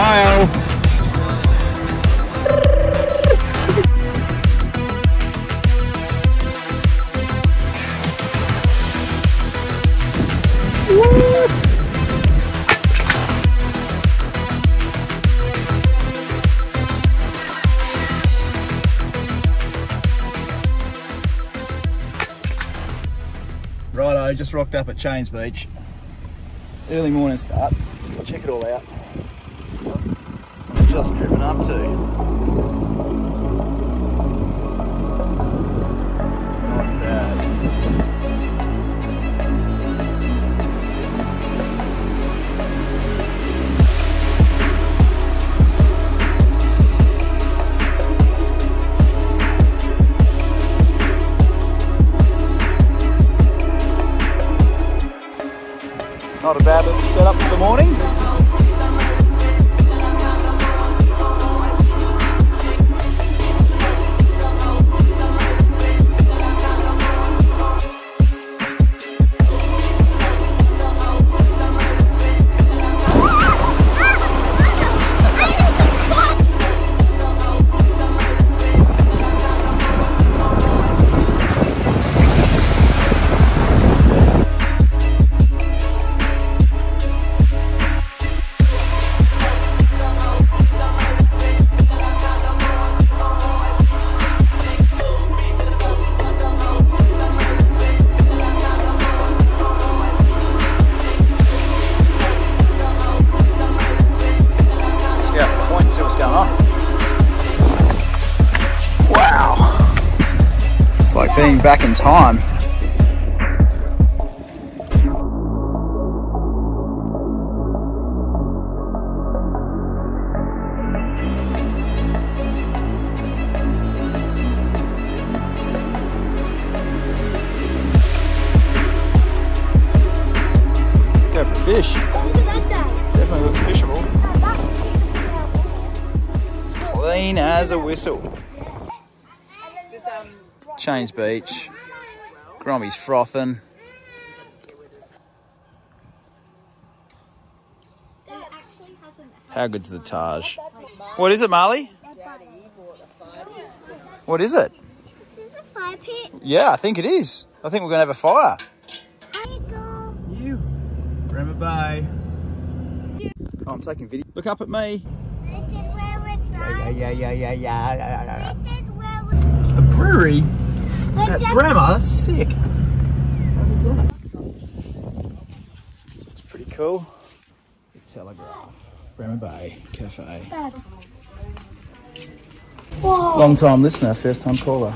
Ohio. What? Righto, just rocked up at Cheynes Beach. Early morning start. I'll check it all out. Just driven up to. Not bad. Not a bad little setup for the morning. Being back in time. Go for fish. Definitely looks fishable. It's clean as a whistle. Cheynes Beach, Grommy's frothing. How good's the Taj? What is it, Marley? What is it? Is this a fire pit? Yeah, I think it is. I think we're going to have a fire. You, Bremer Bay. Oh, I'm taking video. Look up at me. This is where we're trying. Yeah. This is where we're trying. A brewery? That Bremer, that's sick. It's pretty cool. The Telegraph, Bremer Bay Cafe. Whoa. Long time listener, first time caller.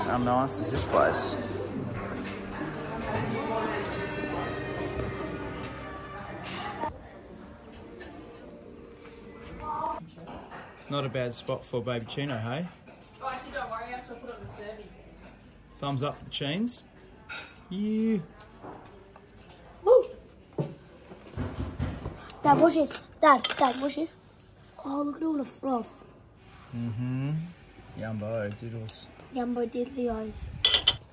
How nice is this place? Not a bad spot for baby Chino, hey? Oh, actually, don't worry, I shall put on the serving. Thumbs up for the Cheynes. Yeah. Woo! Dad, watch this. Dad, watch this. Oh, look at all the fluff. Mm-hmm. Yumbo diddles. Yumbo diddly eyes.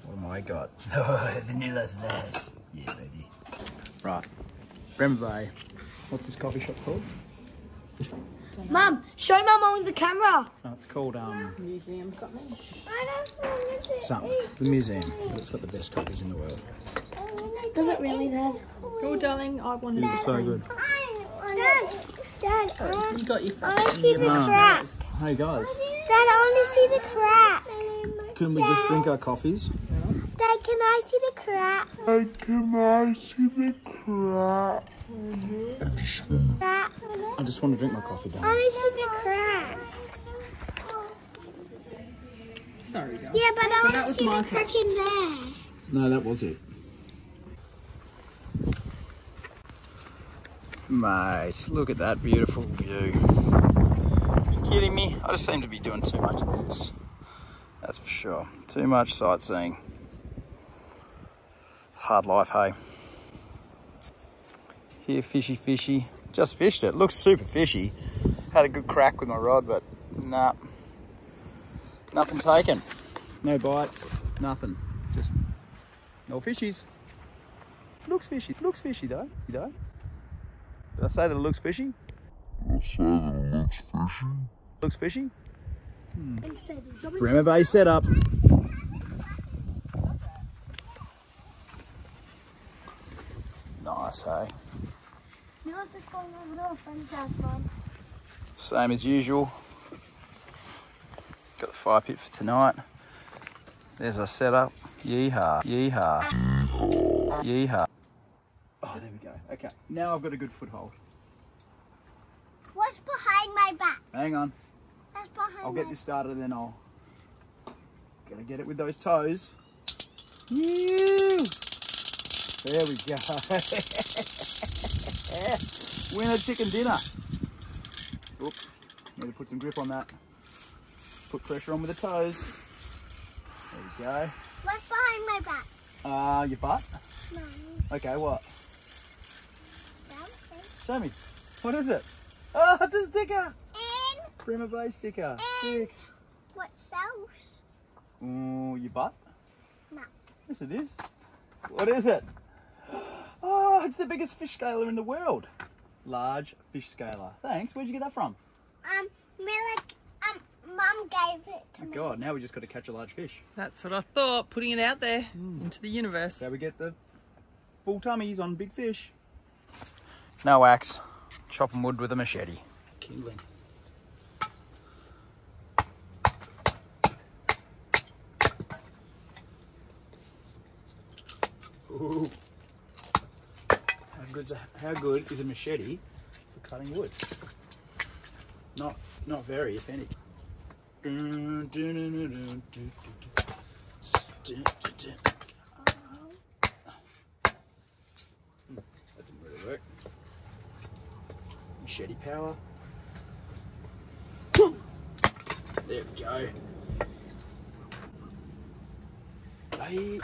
What have I got? Oh, vanilla's nice. Yeah, baby. Right. Bremer Bay. What's this coffee shop called? Mum, show Mum on the camera. No, it's called museum something. I don't know what it is. Something. The museum. But it's got the best coffees in the world. Does it really, Dad? Oh, darling, I want to. It's so good. Dad. Oh, you got your phone. I want to see the crack. Hey guys. Dad, I want to see the crack. Can we just drink our coffees? Dad, can I see the crack? Dad, can I see the crack? I just want to drink my coffee, darling. I need to see the crack. Sorry, darling. Yeah, but I want to see the crack in there. No, that was it. Mate, look at that beautiful view. Are you kidding me? I just seem to be doing too much of this. That's for sure. Too much sightseeing. It's hard life, hey? Here, fishy. Just fished it. Looks super fishy. Had a good crack with my rod, but nah. Nothing taken. No bites, nothing. Just no fishies. Looks fishy though, you know. Did I say that it looks fishy? I say that it looks fishy. Looks fishy? Hmm. Bremer Bay set up. Nice, hey? Same as usual. Got the fire pit for tonight. There's our setup. Yeehaw, yeehaw, yeehaw. Oh, there we go. Okay, now I've got a good foothold. What's behind my back? Hang on. That's behind I'll get this started, then I'll... Gotta get it with those toes. Yeew! There we go. Winner chicken dinner. Oops. Need to put some grip on that. Put pressure on with the toes. There we go. What's behind my back? Your butt? No. Okay, what? Show me. What is it? Oh, it's a sticker! And? Prima Bay sticker. Sick. What else? Ooh, your butt? No. Yes, it is. What is it? Oh, it's the biggest fish scaler in the world. Large fish scaler. Thanks. Where'd you get that from? Mum gave it to me. Oh God, now we just got to catch a large fish. That's what I thought, putting it out there into the universe. So we get the full tummies on big fish. No axe, chopping wood with a machete. Kindling. Ooh. How good is a machete for cutting wood? Not very, if any. That didn't really work. Machete power. There we go. Hey.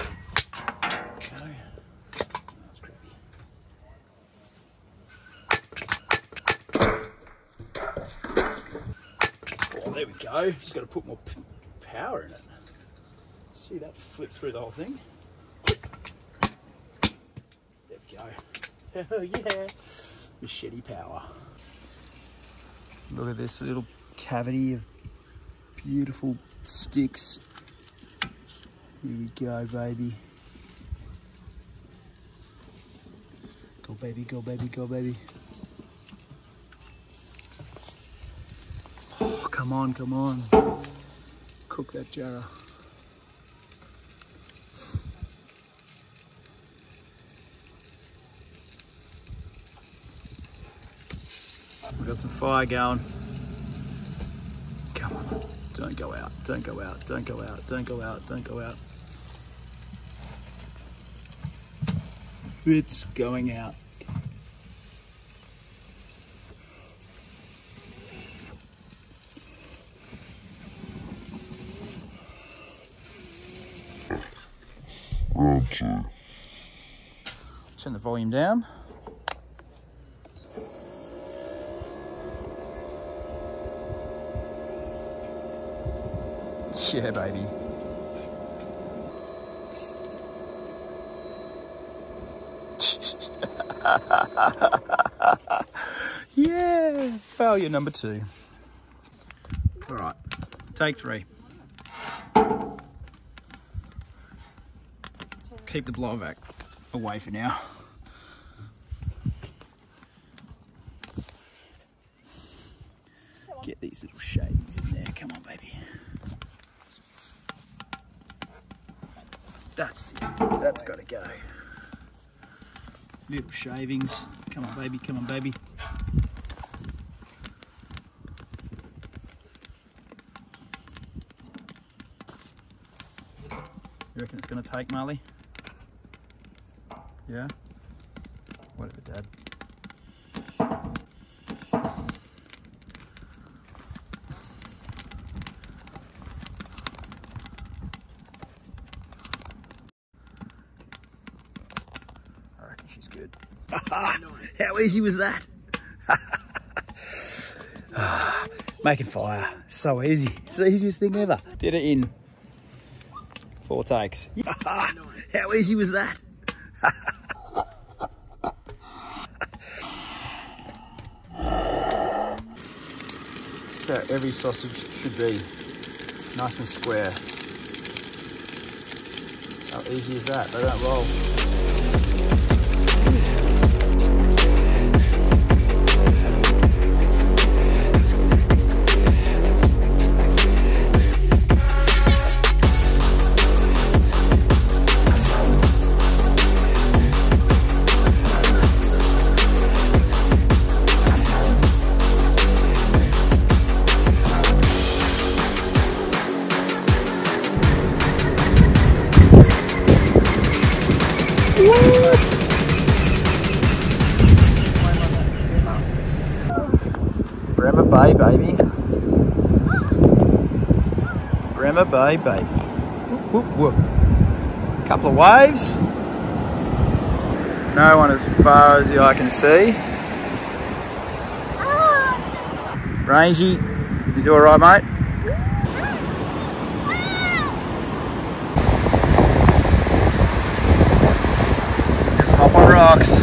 There we go, just got to put more power in it. See that flip through the whole thing? There we go. Oh yeah, machete power. Look at this little cavity of beautiful sticks. Here we go, baby. Go baby, go baby, go baby. Come on, come on. Cook that jarrah. We've got some fire going. Come on. Don't go out. Don't go out. Don't go out. Don't go out. Don't go out. It's going out. Turn the volume down. Yeah, baby. Yeah, failure number 2. All right, take 3. Keep the blowback away for now. Get these little shadings in there. Come on, baby. That's it. That's got to go. Little shavings. Come on, baby. Come on, baby. You reckon it's going to take, Marley? Yeah? Whatever, Dad. I reckon she's good. How easy was that? Making fire. So easy. It's the easiest thing ever. Did it in Four takes. How easy was that? So every sausage should be nice and square. How easy is that? They don't roll. Bremer Bay, baby. Bremer Bay, baby. Whoop, whoop, whoop. Couple of waves. No one as far as the eye can see. Rangy, you do all right, mate? Just hop on rocks.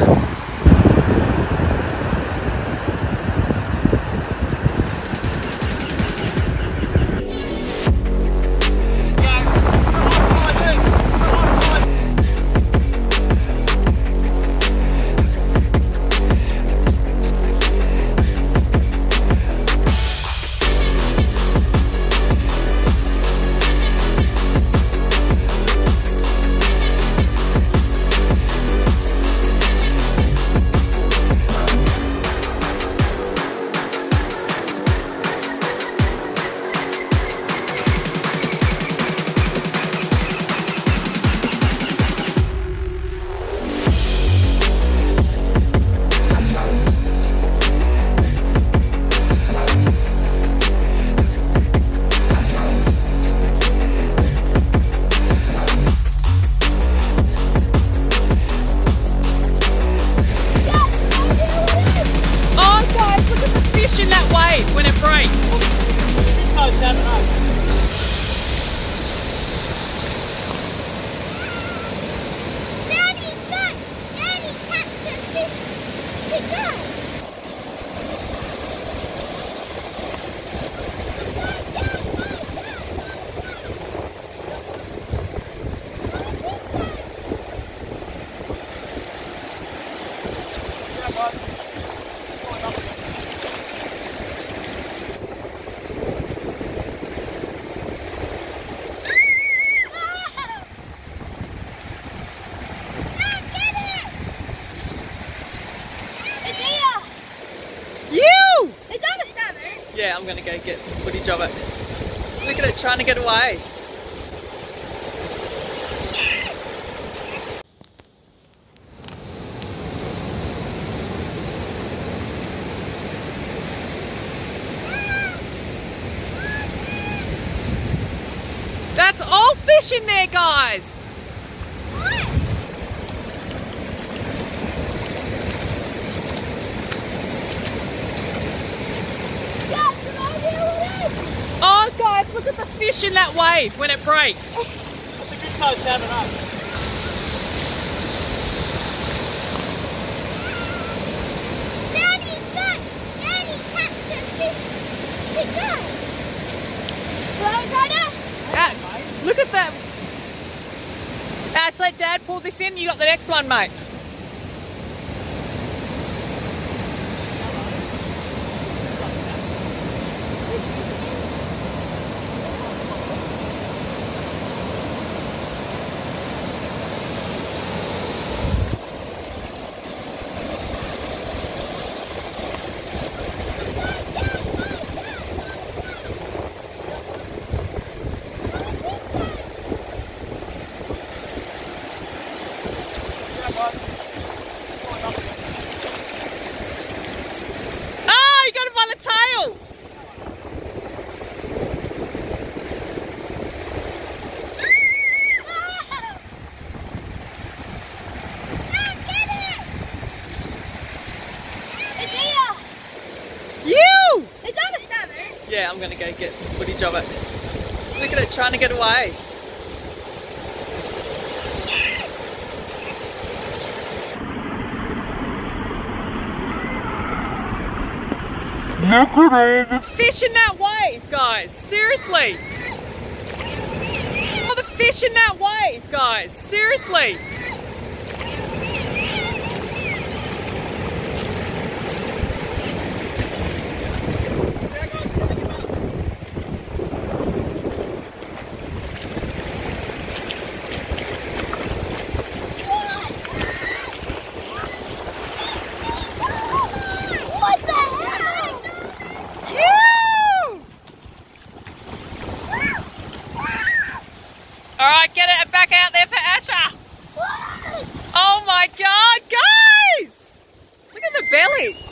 Yeah, I'm going to go get some footage of it. Look at it trying to get away. That's all fish in there, guys. Look at the fish in that wave when it breaks. That's a good size salmon, up. Daddy, good. Daddy, catch a fish. Good. That, look at that. Ash, let Dad pull this in. You got the next one, mate. Yeah, I'm going to go get some footage of it. Look at it trying to get away. Look at all the fish in that wave, guys. Seriously. All the fish in that wave, guys. Seriously. Get it back out there for Asher. Oh my God, guys! Look at the belly.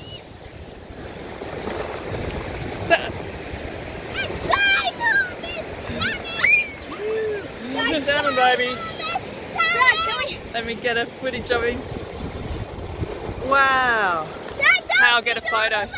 It's salmon, baby. Let me get a footage of him. Wow. Now I'll get a photo.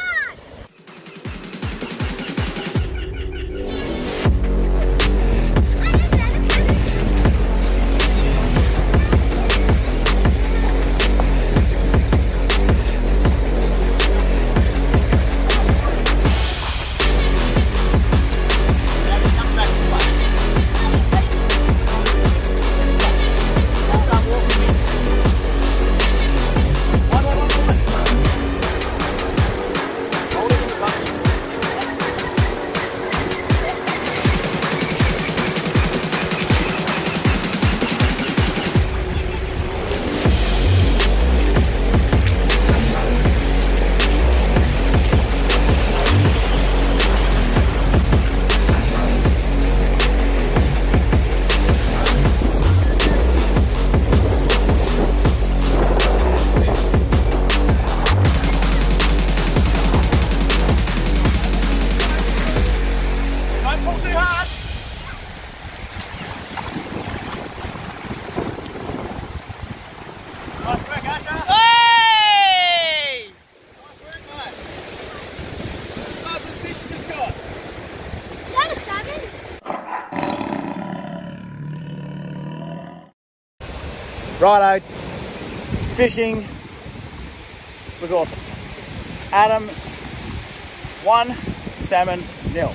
Righto, fishing was awesome. Adam, 1 salmon, 0.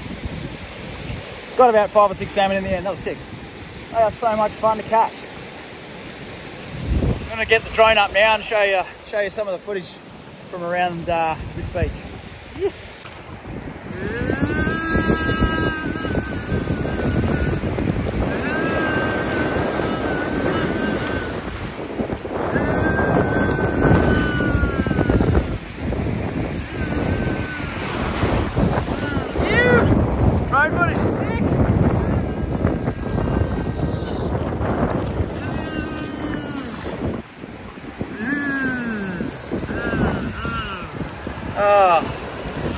Got about 5 or 6 salmon in the end, that was sick. They are so much fun to catch. I'm gonna get the drone up now and show you some of the footage from around this beach. Yeah.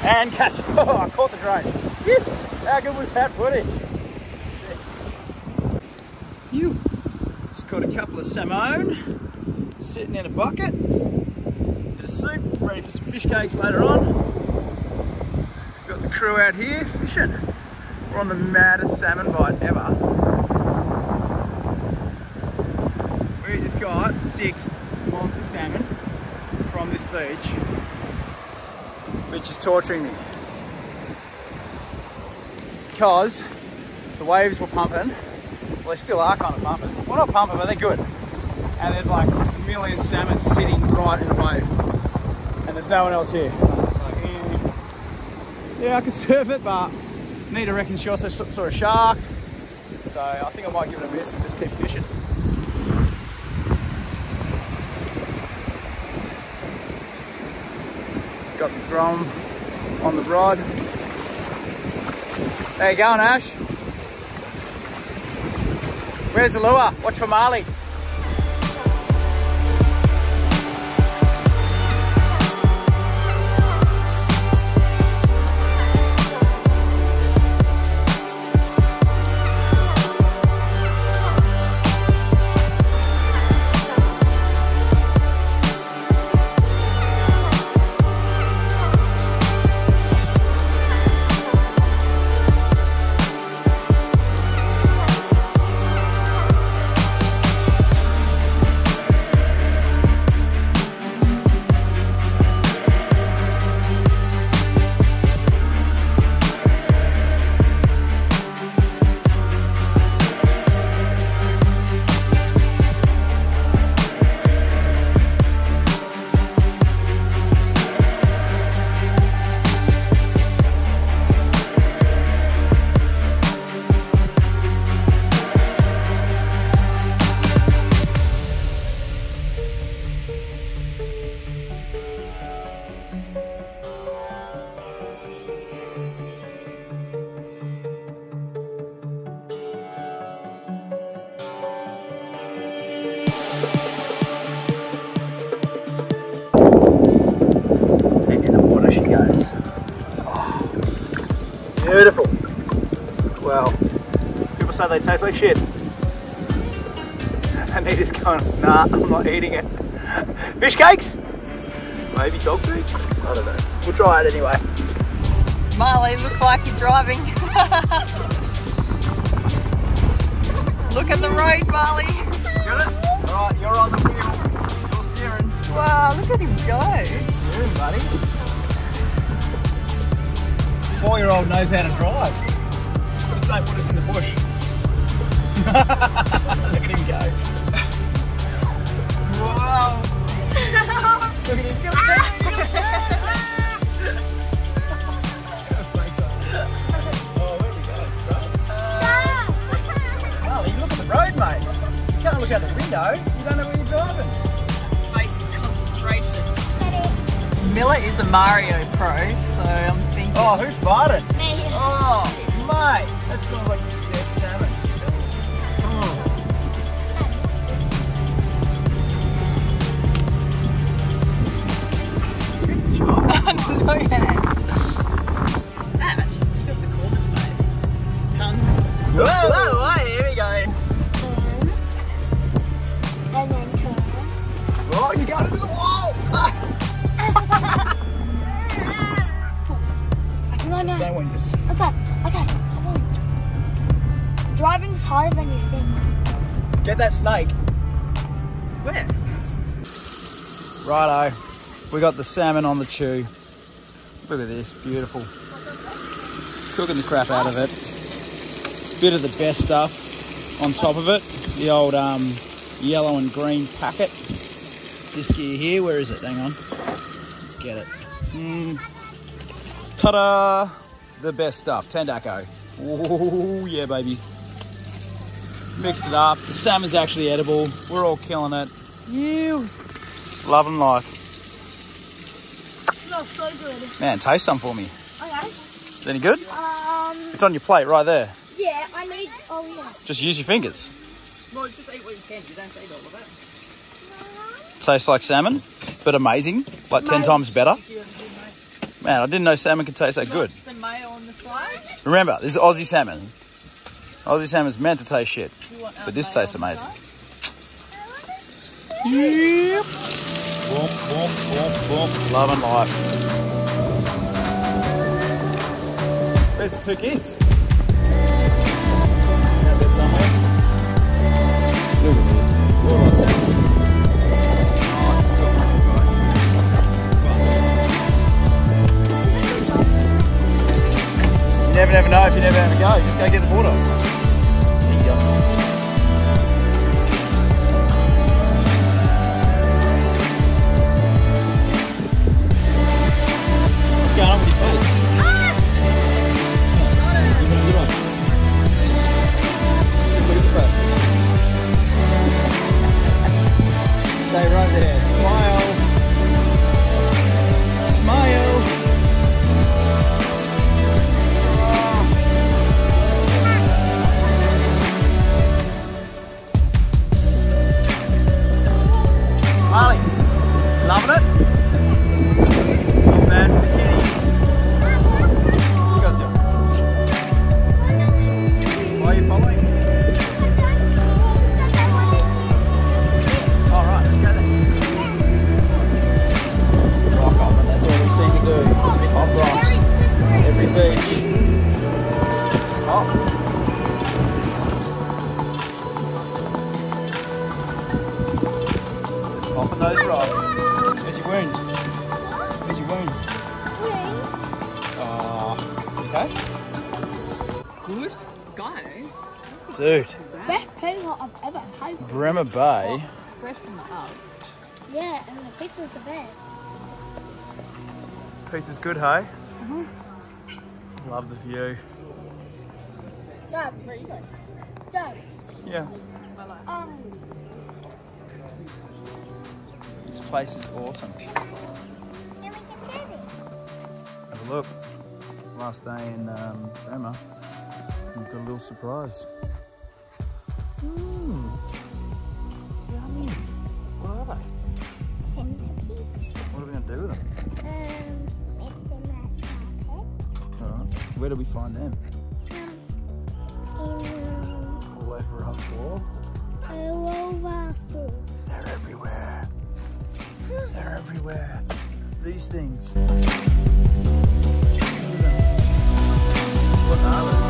And catch. Oh, I caught the drone. How good was that footage? Sick. Phew. Just caught a couple of salmon sitting in a bucket. Bit of soup, ready for some fish cakes later on. Got the crew out here fishing. We're on the maddest salmon bite ever. We just got 6 monster salmon from this beach. Which is torturing me because the waves were pumping. Well, they still are kind of pumping. Well, not pumping, but they're good. And there's like a million salmon sitting right in the wave, and there's no one else here. It's like, yeah, I could surf it, but need to reckon she also saw a shark. So I think I might give it a miss and just keep fishing. Got the drum on the rod. There you go, Ash. Where's the lure? Watch for Marley. outside they taste like shit. And he just going, nah, I'm not eating it. Fish cakes? Maybe dog food? I don't know. We'll try it anyway. Marley, look like you're driving. Look at the road, Marley. Got it? Alright, you're on the wheel. You're steering. Wow, look at him go. He's steering, buddy. 4-year-old knows how to drive. Just don't put us in the bush. Look at him go. Wow. Look at him go. Road, mate. You can't look out the window. You don't know where you're driving. Basic concentration. Miller is a Mario pro, so I'm thinking. Oh, who farted? Me. Oh, mate. That smells like dead salmon. Oh. Good job. Oh, no, yeah. Ash, you got the corners, mate. Tongue. Whoa, whoa, whoa. You got into the wall! No. Don't want you to... Okay. Driving's harder than you think. Get that snake. Where? Righto. We got the salmon on the chew. Look at this, beautiful. Cooking the crap out of it. Bit of the best stuff on top of it. The old yellow and green packet. This gear here, where is it? Hang on. Let's get it. Ta-da! The best stuff, Tandaco. Oh, yeah, baby. Mixed it up. The salmon's actually edible. We're all killing it. Ew. Love and life. It smells so good. Man, taste some for me. Okay. Is it any good? It's on your plate right there. Yeah, I need... Oh, yeah. Just use your fingers. Well, just eat what you can. You don't have to eat all of it. Tastes like salmon, but amazing, like 10 times better. Man, I didn't know salmon could taste that good. Some mayo on the side. Remember, this is Aussie salmon. Aussie salmon's meant to taste shit, but this tastes amazing. Yep. Boom, boom, boom, boom. Love and life. There's the two kids. Out there somewhere. Look at this. What a salmon. You never know if you never have a go. You just go get the water. There you go. What's going on with your face? Ah! Stay right there. Smile. Smile. Marley, loving it? Oh man, for the kitties. What are you guys doing? Why are you following? Alright, let's go then. Rock on, and that's all we seem to do. It's just hot rocks. Every beach. It's hot. Popping those rocks. Where's your wound? Where's your wound? Oh, okay. Good guys. Dude. Best pizza I've ever had. Bremer Bay. Fresh from the Alps. Yeah, and the pizza's the best. Pizza's good, hey? Mm-hmm. Love the view. Dad, where are you going? Dad. Yeah. This place is awesome. And we can see it. Have a look. Last day in Bremer. We've got a little surprise. Mmm. Yummy. What are they? Centipedes. What are we going to do with them? Make them at market. Alright. Where do we find them? waffle. I love waffles. They're everywhere. They're everywhere. These things. What are they?